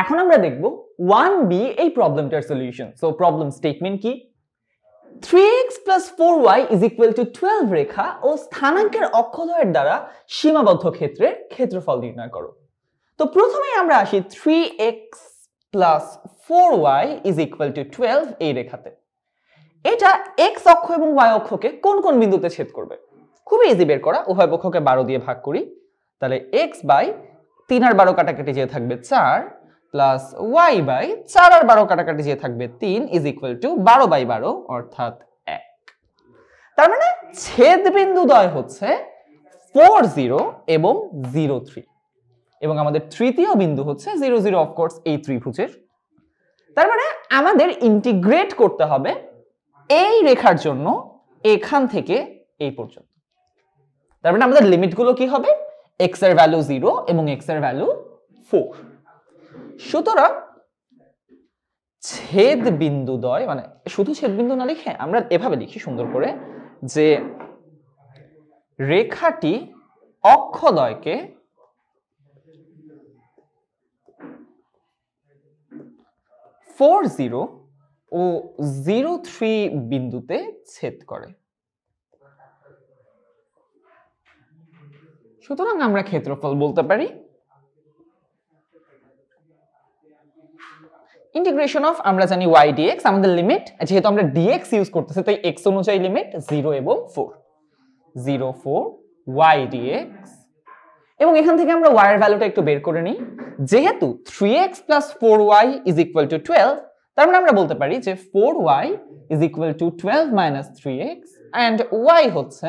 এখন আমরা দেখব 1b এই প্রবলেমটার সলিউশন। সো প্রবলেম স্টেটমেন্ট কি? 3x plus 4y is equal to 12 রেখা ও স্থানাঙ্কের অক্ষদ্বয়ের দ্বারা সীমাবদ্ধ ক্ষেত্রের ক্ষেত্রফল নির্ণয় করো। তো প্রথমে আমরা আসি 3x plus 4y is equal to 12 এই রেখাতে। এটা x অক্ষ এবং y অক্ষকে কোন কোন বিন্দুতে ছেদ করবে? খুবই ইজি বের করা। উভয় পক্ষকে 12 দিয়ে ভাগ করি, তাহলে x বাই 3 আর 12 কাটাকাটি যেয়ে থাকবে 4 প্লাস y বাই 4 আর 12 কাটাকাটি যেয়ে থাকবে 3 ইজ ইকুয়াল টু 12 বাই 12 অর্থাৎ 1। তার মানে ছেদ বিন্দুদ্বয় হচ্ছে 40 এবং 03, এবং আমাদের তৃতীয় বিন্দু হচ্ছে 00 অফ কোর্স এই ত্রিভুজের। তার মানে আমাদের ইন্টিগ্রেট করতে হবে এই রেখার জন্য এখান থেকে এই পর্যন্ত। তার মানে আমাদের লিমিট গুলো কি হবে? x এর ভ্যালু 0 এবং x এর ভ্যালু 4। সুতরাং ছেদ বিন্দুদ্বয়, মানে শুধু ছেদ বিন্দু না লিখে আমরা এভাবে লিখি সুন্দর করে, যে রেখাটি অক্ষদ্বয়কে ফোর জিরো ও 03 বিন্দুতে ছেদ করে। সুতরাং আমরা ক্ষেত্রফল বলতে পারি ইন্টিগ্রেশন অফ, আমরা জানি y dx, আমাদের লিমিট, যেহেতু আমরা dx ইউজ করতেছি তাই x অনুযায়ী লিমিট 0 এবং 4, 0 4 y dx। এবং এখান থেকে আমরা y এর ভ্যালুটা একটু বের করে নিই, যেহেতু 3x plus 4y is equal to 12, তার মানে আমরা বলতে পারি যে 4y is equal to 12 minus 3x and y হচ্ছে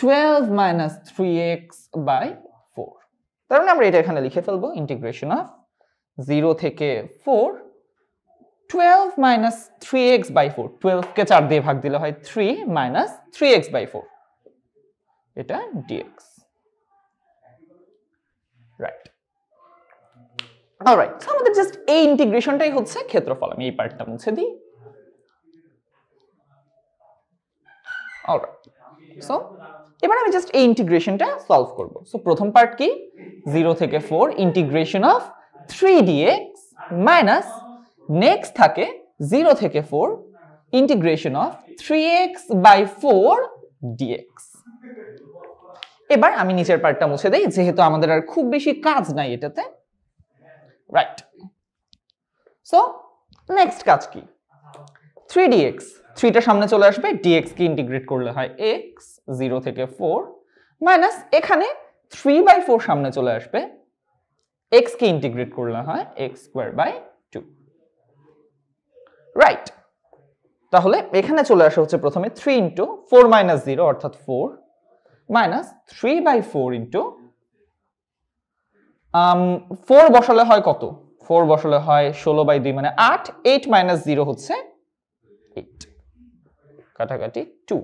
12 minus 3x by 4। তার মানে আমরা এটা এখানে লিখে ফেলবো ইন্টিগ্রেশন অফ 0 থেকে 4 12 minus 3x by 4, 12 কে 4 দিয়ে ভাগ দিলে হয় 3 minus 3x by 4, এটা dx, রাইট? অলরাইট, সো আমাদের জাস্ট এই ইন্টিগ্রেশনটাই হচ্ছে ক্ষেত্রফল। আমি এই পার্টটা মুছে দিই। অলরাইট, সো এবার আমি জাস্ট এই ইন্টিগ্রেশনটা সলভ করব। সো প্রথম পার্ট কি? 0 থেকে 4 integration of 3dx minus, next থাকে 0 থেকে 4 integration of 3x by 4dx। এবার আমি নিচের পার্টটা মুছে দেই, যেহেতু আমাদের আর খুব বেশি কাজ নাই এটাতে, রাইট? সো নেক্সট কাজ কি? 3dx, 3টা সামনে চলে আসবে, dx কে ইন্টিগ্রেট করলে হয় x, 0 থেকে 4 মাইনাস, এখানে 3/4 সামনে চলে আসবে, x কে ইন্টিগ্রেট করলে হয় x2/2, রাইট? তাহলে এখানে চলে আসা হচ্ছে প্রথমে 3 ইনটু 4 মাইনাস 0 অর্থাৎ 4 মাইনাস 3/4 ইনটু 4 বসালে হয় কত? 4 বসালে হয় 16/2 মানে 8, 8 মাইনাস 0 হচ্ছে 8, কাটাকাটি 2,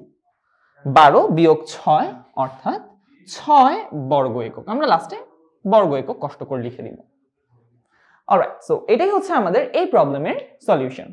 12 বিয়োগ 6 অর্থাৎ 6 বর্গ একক। আমরা লাস্টে বর্গ একক কষ্ট করে লিখে দিব। অলরাইট, সো এটাই হচ্ছে আমাদের এই প্রবলেমের সলিউশন।